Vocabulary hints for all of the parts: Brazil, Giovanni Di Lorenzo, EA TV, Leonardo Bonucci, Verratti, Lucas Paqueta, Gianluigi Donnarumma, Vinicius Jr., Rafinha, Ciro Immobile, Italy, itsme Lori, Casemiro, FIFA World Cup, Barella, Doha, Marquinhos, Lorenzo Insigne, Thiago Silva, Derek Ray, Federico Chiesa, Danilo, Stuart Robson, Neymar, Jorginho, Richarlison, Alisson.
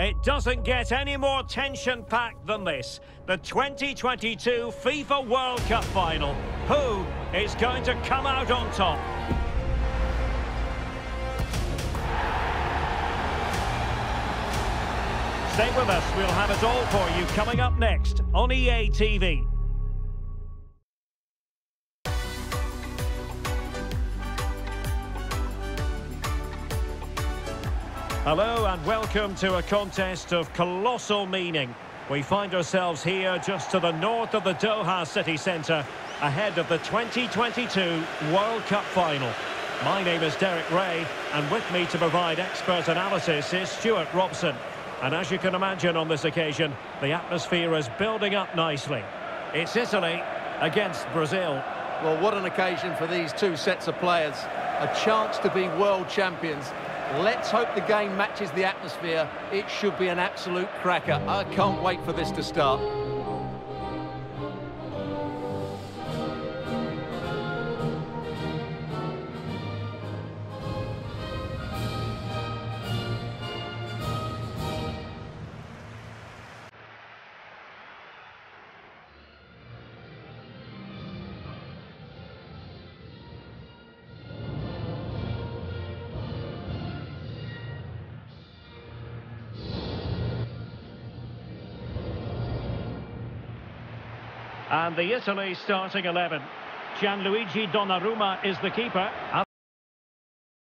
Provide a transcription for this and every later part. It doesn't get any more tension-packed than this. The 2022 FIFA World Cup final. Who is going to come out on top? Stay with us, we'll have it all for you coming up next on EA TV. Hello and welcome to a contest of colossal meaning. We find ourselves here just to the north of the Doha city centre, ahead of the 2022 World Cup final. My name is Derek Ray, and with me to provide expert analysis is Stuart Robson. And as you can imagine on this occasion, the atmosphere is building up nicely. It's Italy against Brazil. Well, what an occasion for these two sets of players. A chance to be world champions. Let's hope the game matches the atmosphere. It should be an absolute cracker. I can't wait for this to start. And the Italy starting 11. Gianluigi Donnarumma is the keeper.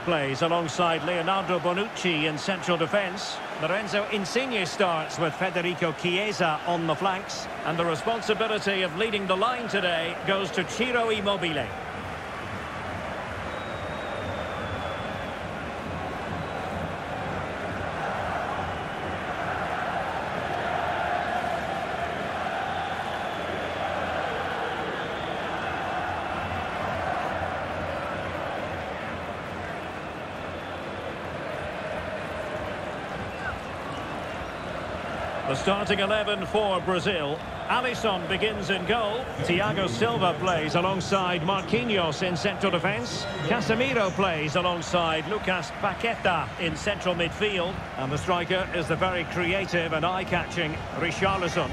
Plays alongside Leonardo Bonucci in central defence. Lorenzo Insigne starts with Federico Chiesa on the flanks. And the responsibility of leading the line today goes to Ciro Immobile. The starting 11 for Brazil. Alisson begins in goal. Thiago Silva plays alongside Marquinhos in central defence. Casemiro plays alongside Lucas Paqueta in central midfield. And the striker is the very creative and eye-catching Richarlison.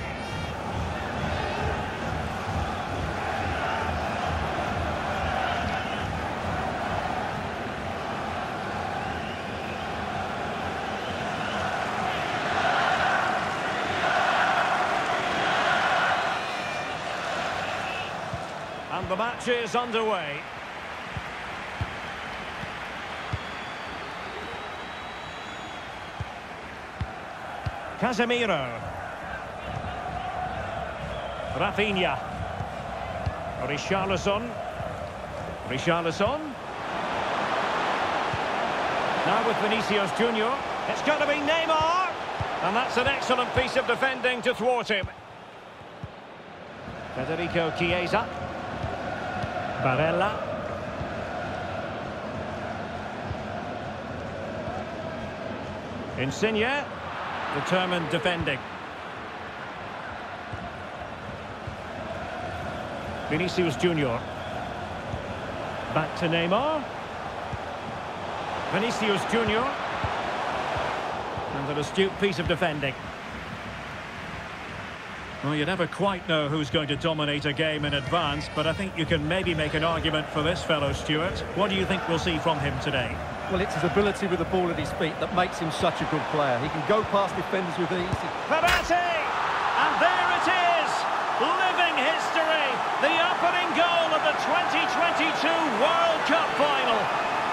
The match is underway. Casemiro. Rafinha. Richarlison. Now with Vinicius Jr. It's going to be Neymar. And that's an excellent piece of defending to thwart him. Federico Chiesa. Barella. Insigne. Determined defending. Vinicius Jr. Back to Neymar. Vinicius Jr. And an astute piece of defending. Well, you never quite know who's going to dominate a game in advance, but I think you can maybe make an argument for this fellow, Stuart. What do you think we'll see from him today? Well, it's his ability with the ball at his feet that makes him such a good player. He can go past defenders with ease. Verratti! And there it is! Living history! The opening goal of the 2022 World Cup final!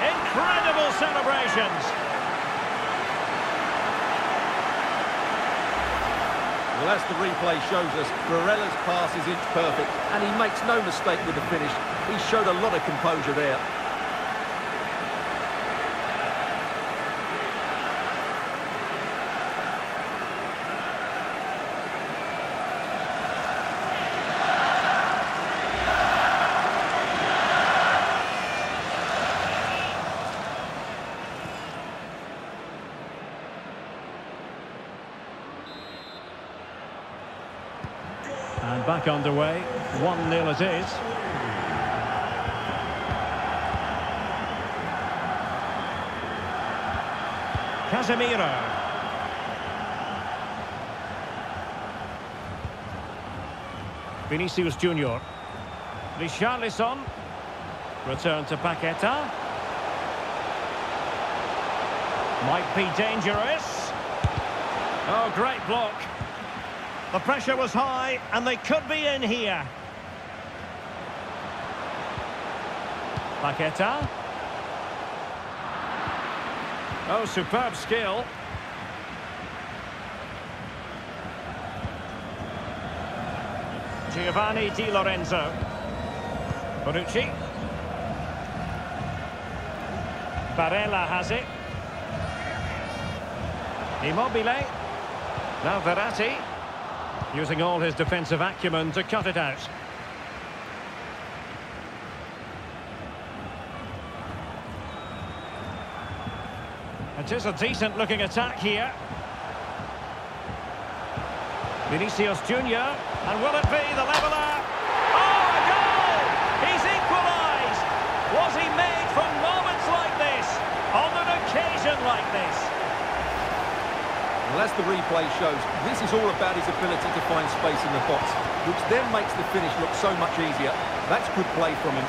Incredible celebrations! Well, as the replay shows us, Barella's pass is inch perfect, and he makes no mistake with the finish. He showed a lot of composure there. And back underway, 1-0 it is. Casemiro. Vinicius Jr. Richarlison. Return to Paqueta. Might be dangerous. Oh, great block. The pressure was high, and they could be in here. Paqueta. Oh, superb skill. Giovanni Di Lorenzo. Bonucci. Barella has it. Immobile. Now Verratti. Using all his defensive acumen to cut it out. It is a decent-looking attack here. Vinicius Jr. And will it be the leveller? Oh, a goal! He's equalised! Was he made for moments like this? On an occasion like this? Well, as the replay shows, this is all about his ability to find space in the box, which then makes the finish look so much easier. That's good play from him.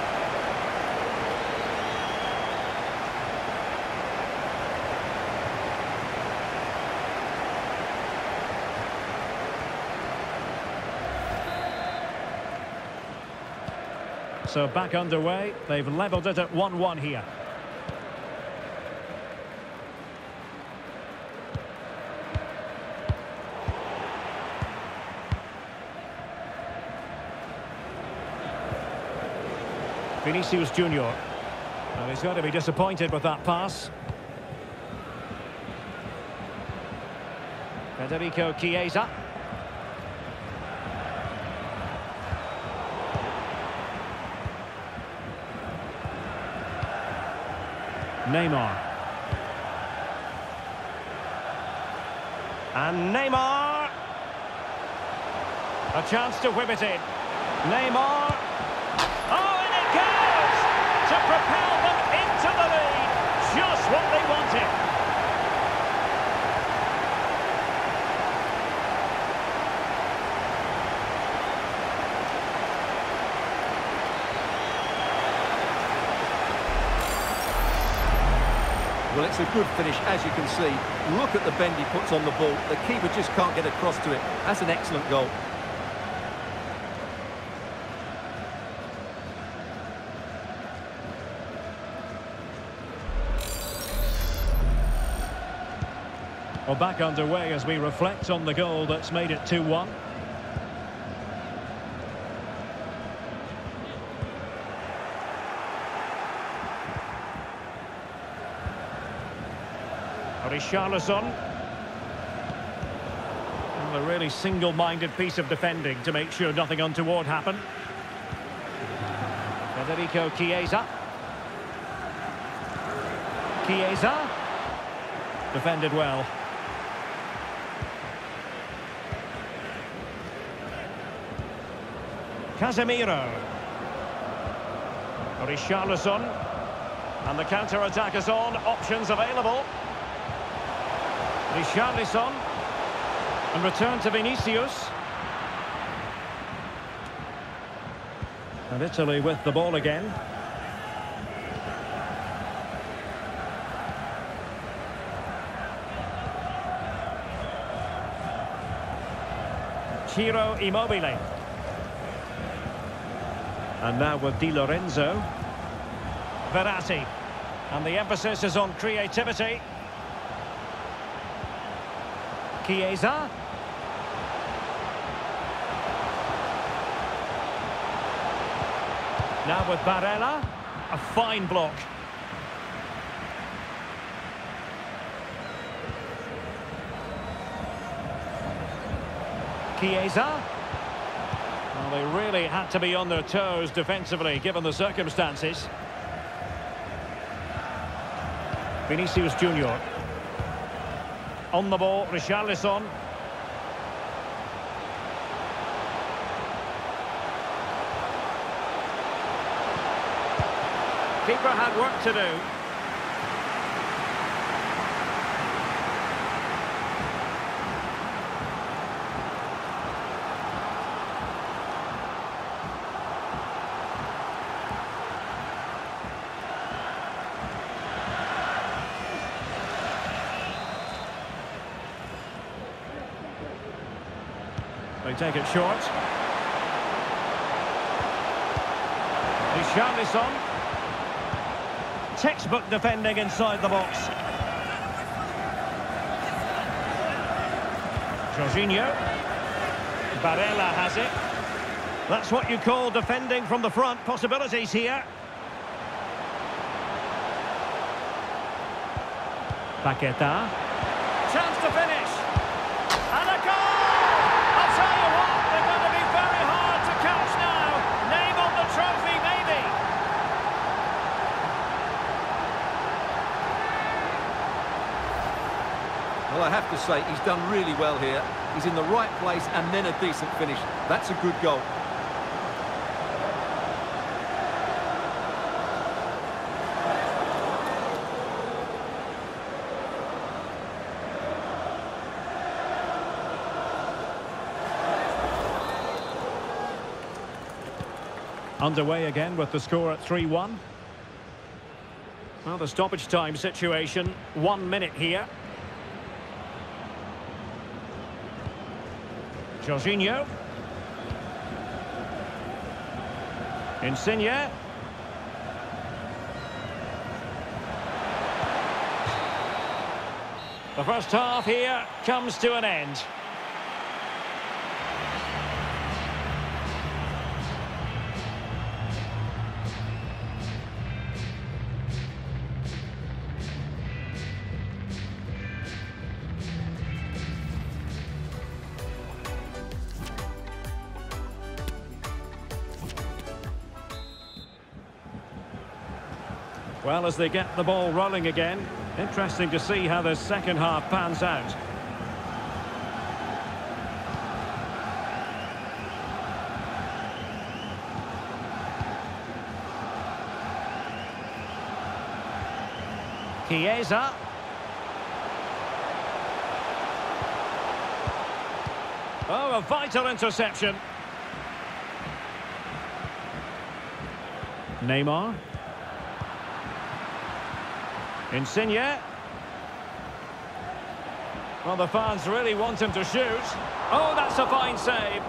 So back underway, they've levelled it at 1-1 here. Vinicius Jr. And he's going to be disappointed with that pass. Federico Chiesa. Neymar. And Neymar. A chance to whip it in. Neymar. Oh, and it goes! To propel them into the lead. Just what they wanted. Well, it's a good finish, as you can see. Look at the bend he puts on the ball. The keeper just can't get across to it. That's an excellent goal. Well, back underway as we reflect on the goal that's made it 2-1. Richarlison. And a really single-minded piece of defending to make sure nothing untoward happened. Federico Chiesa. Chiesa. Defended well. Casemiro. Richarlison. And the counter-attack is on. Options available. Richarlison, and return to Vinicius. And Italy with the ball again. Ciro Immobile. And now with Di Lorenzo. Verratti. And the emphasis is on creativity. Chiesa. Now with Barella. A fine block. Chiesa. Well, they really had to be on their toes defensively, given the circumstances. Vinicius Jr. On the ball, Richarlison. Keeper had work to do. They take it short. Richarlison. Textbook defending inside the box. Jorginho. Barella has it. That's what you call defending from the front. Possibilities here. Paqueta. Chance to finish. And a goal! I'll tell you what, they're going to be very hard to catch now. Name on the trophy, maybe. Well, I have to say, he's done really well here. He's in the right place and then a decent finish. That's a good goal. Underway again with the score at 3-1. Well, the stoppage time situation, 1 minute here. Jorginho. Insigne. The first half here comes to an end. Well, as they get the ball rolling again, interesting to see how the second half pans out. Chiesa. Oh, a vital interception. Neymar. Insigne. Well, the fans really want him to shoot. Oh, that's a fine save.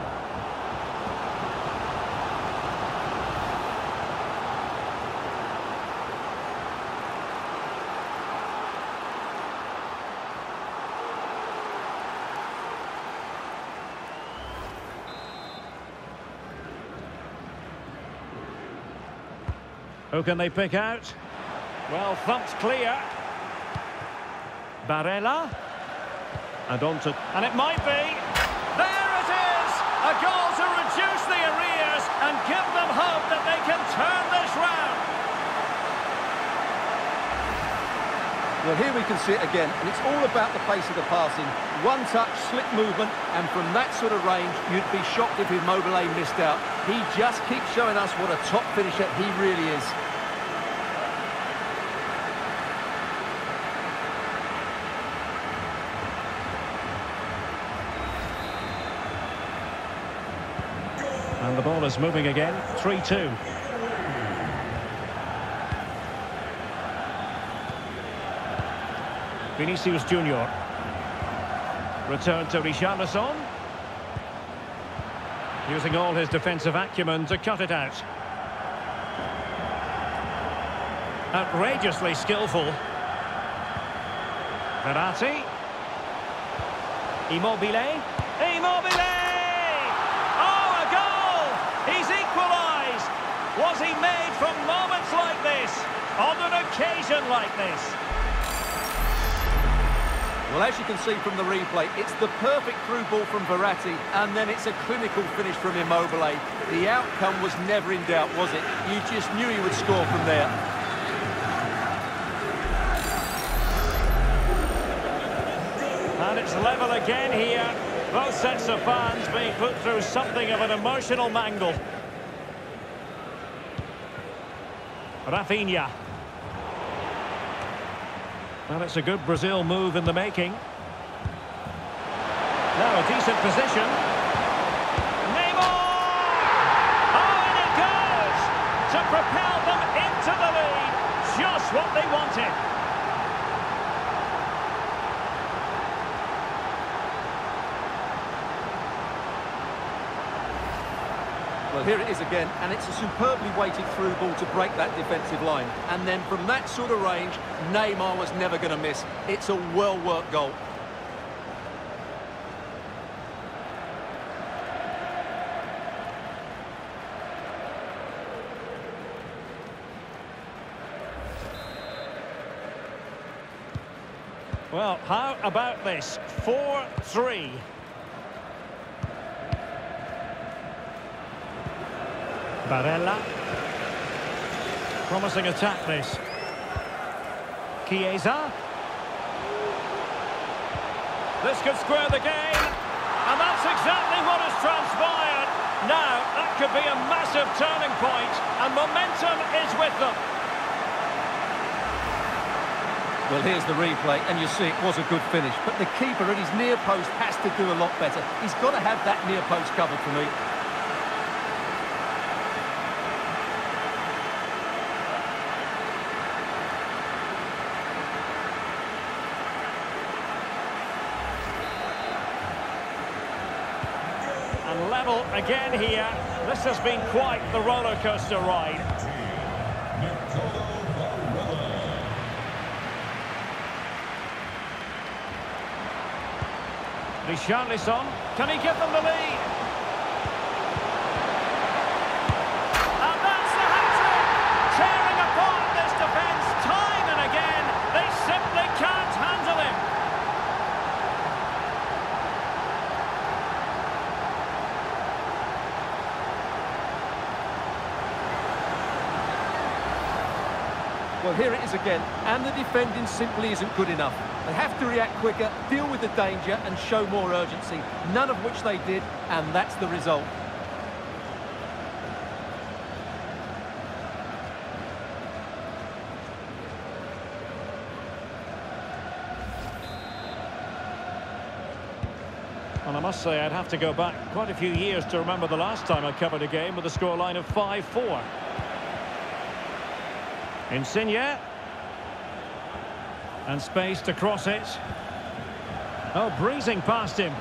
Who can they pick out? Well, thumped clear. Barella. And on to... And it might be. There it is! A goal to reduce the arrears and give them hope that they can turn this round. Well, here we can see it again. And it's all about the pace of the passing. One touch, slick movement. And from that sort of range, you'd be shocked if Immobile missed out. He just keeps showing us what a top finisher he really is. And the ball is moving again, 3-2. Vinicius Jr. Return to Richarlison. Using all his defensive acumen to cut it out. Outrageously skillful. Verratti. Immobile. Immobile! Was he made from moments like this, on an occasion like this? Well, as you can see from the replay, it's the perfect through ball from Verratti, and then it's a clinical finish from Immobile. The outcome was never in doubt, was it? You just knew he would score from there. And it's level again here. Both sets of fans being put through something of an emotional mangle. Rafinha. Well, it's a good Brazil move in the making. Now a decent position. Neymar! Oh, and it goes! To propel them into the lead. Just what they wanted. Well, here it is again, and it's a superbly weighted through ball to break that defensive line. And then from that sort of range, Neymar was never going to miss. It's a well-worked goal. Well, how about this? 4-3. Barella. Promising attack this. Chiesa. This could square the game. And that's exactly what has transpired. Now, that could be a massive turning point. And momentum is with them. Well, here's the replay, and you see it was a good finish. But the keeper at his near post has to do a lot better. He's got to have that near post covered for me. And level again here. This has been quite the roller coaster ride. Richarlison, can he give them the lead? And that's the hat-trick! Tearing apart this defence time and again. They simply can't handle him. Well, here it is again, and the defending simply isn't good enough. They have to react quicker, deal with the danger, and show more urgency, none of which they did, and that's the result. And I must say, I'd have to go back quite a few years to remember the last time I covered a game with a scoreline of 5-4. Insigne. And space to cross it. Oh, breezing past him.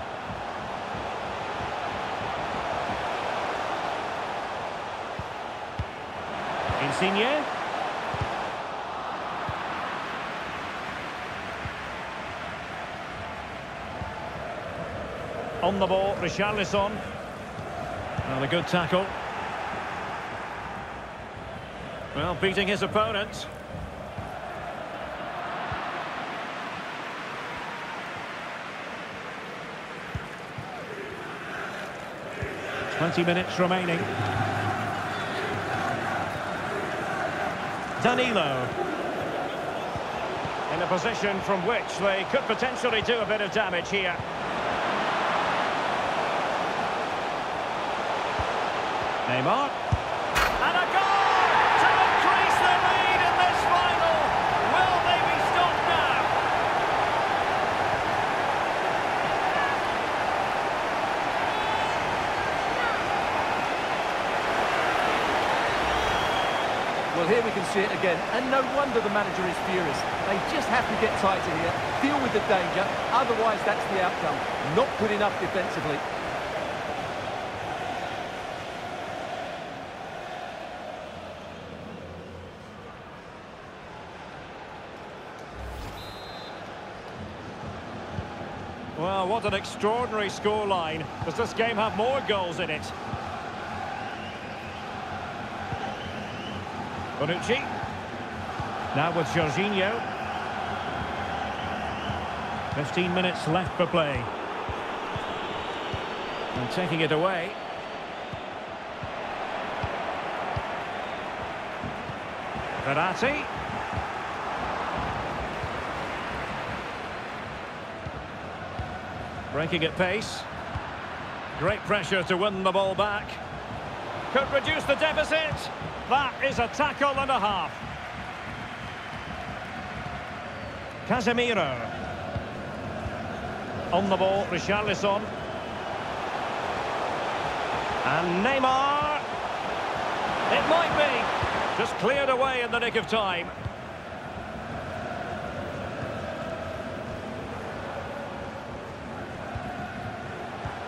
Insigne. On the ball, Richarlison. Well, a good tackle. Well, beating his opponent. Minutes remaining. Danilo in a position from which they could potentially do a bit of damage here. Neymar. And a goal to increase their lead in this final. Will they be stopped now? Well, here we can see it again, and no wonder the manager is furious. They just have to get tighter here, deal with the danger, otherwise that's the outcome. Not good enough defensively. Well, what an extraordinary scoreline. Does this game have more goals in it? Bonucci, now with Jorginho, 15 minutes left for play, and taking it away, Verratti, breaking at pace, great pressure to win the ball back, could reduce the deficit. That is a tackle and a half. Casemiro. On the ball, Richarlison. And Neymar. It might be. Just cleared away in the nick of time.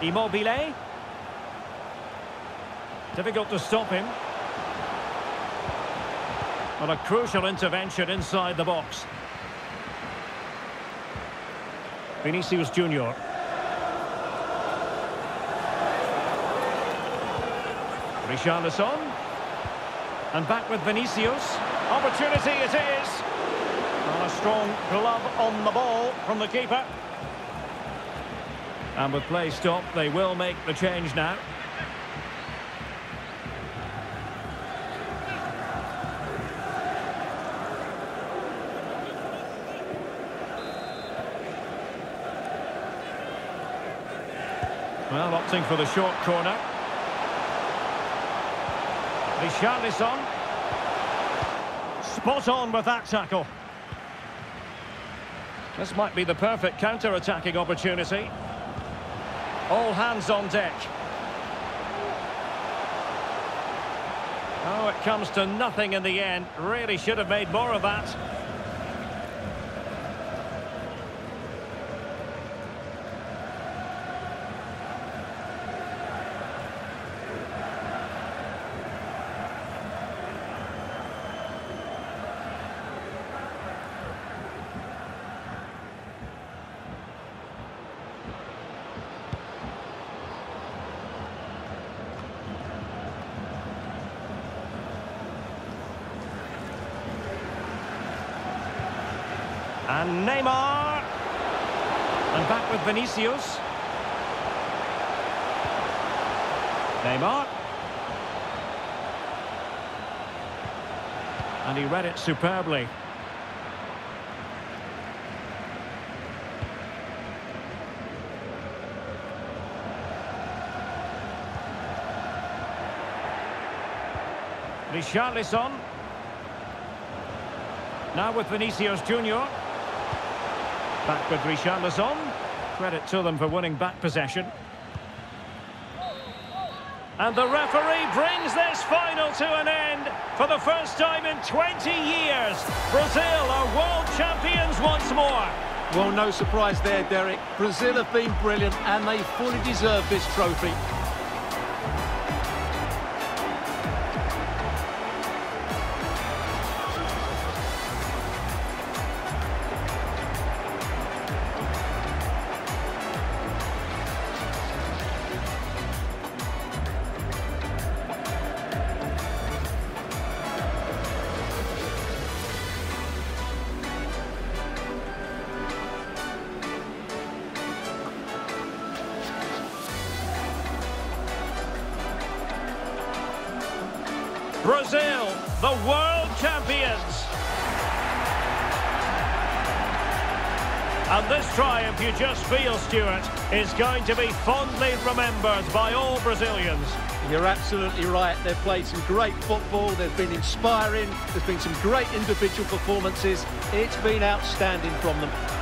Immobile. Difficult to stop him. But a crucial intervention inside the box. Vinicius Jr. Richarlison. And back with Vinicius. Opportunity it is. And a strong glove on the ball from the keeper. And with play stopped, they will make the change now. Well, opting for the short corner. Richarlison. Spot on with that tackle. This might be the perfect counter-attacking opportunity. All hands on deck. Oh, it comes to nothing in the end. Really should have made more of that. And Neymar. And back with Vinicius. Neymar. And he read it superbly. Richarlison. Now with Vinicius Jr. Back with Richarlison. Credit to them for winning back possession. And the referee brings this final to an end. For the first time in 20 years, Brazil are world champions once more. Well, no surprise there, Derek. Brazil have been brilliant and they fully deserve this trophy. Brazil, the world champions. And this triumph, you just feel, Stuart, is going to be fondly remembered by all Brazilians. You're absolutely right. They've played some great football. They've been inspiring. There's been some great individual performances. It's been outstanding from them.